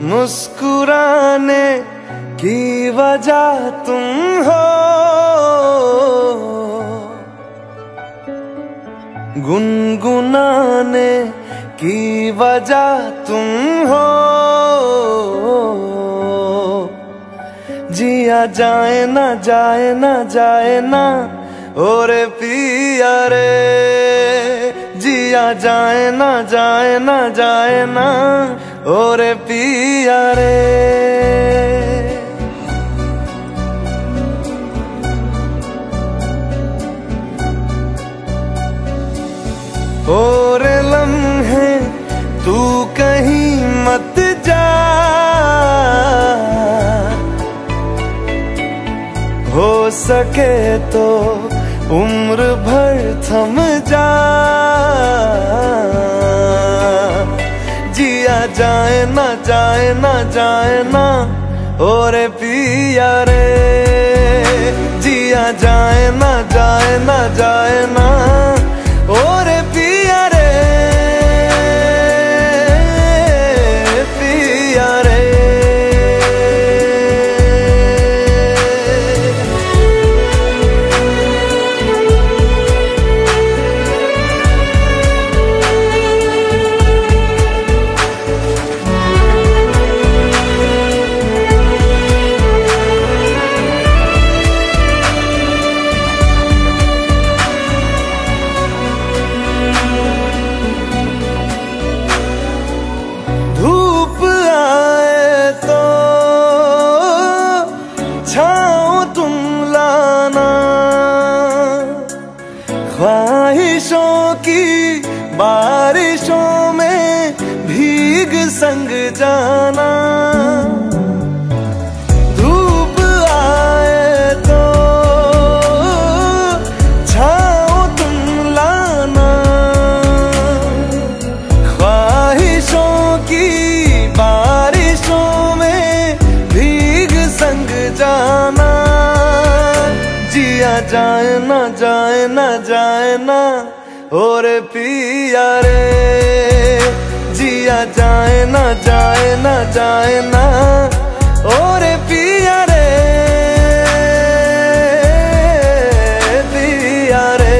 मुस्कुराने की वजह तुम हो। गुनगुनाने की वजह तुम हो। जिया जाए ना जाए ना जाए ना और पिया रे। जिया जाए ना जाए ना जाए ना और पिया रे। और लम्हे तू कहीं मत जा। हो सके तो उम्र भर थम जा। जिया जाए ना जाए ना जाए ना और पिया रे। जिया जाए ना जाए ना जाए ना और पिया रे। पिया रे ख्वाहिशों की बारिशों में भीग संग जाना। धूप आए तो छाओ तुम लाना। ख्वाहिशों की बारिशों में भीग संग जाना। जिया जाए ना जाए ना जाए ना और पिया रे। जिया जाए ना जाए ना जाए ना और पिया रे। पिया रे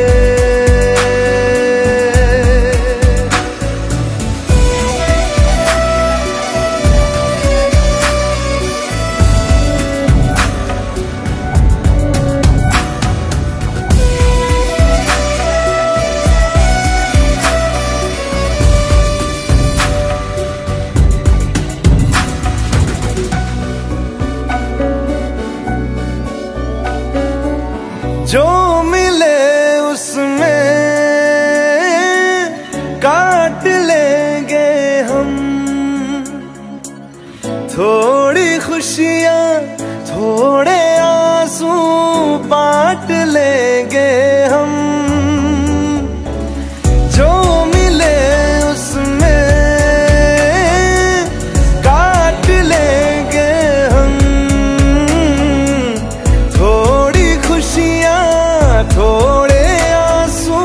जो मिले उसमें काट लेंगे हम। थोड़ी खुशियाँ थोड़े आंसू बांट लेंगे हम। जो मिले उसमें काट लेंगे हम। थोड़ी खुशियाँ थोड़े आंसू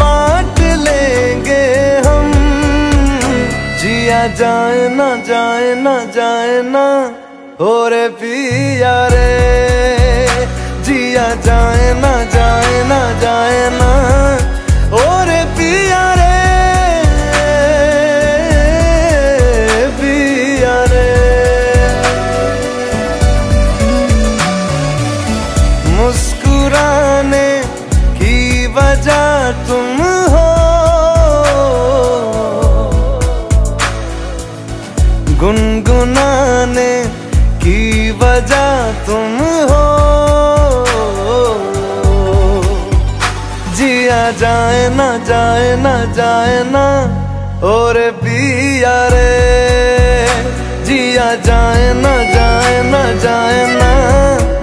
बांट लेंगे हम। जिया जाए ना जाए ना जाए ना और पिया रे। जिया जाए ना जाए ना जाए ना और पिया रे। मुस्कुराने की वजह तुम हो। गुनगुनाने की वजह तुम हो। जिया जाए ना जाए ना जाए ना और पिया रे। जिया जाए ना जाए ना जाए ना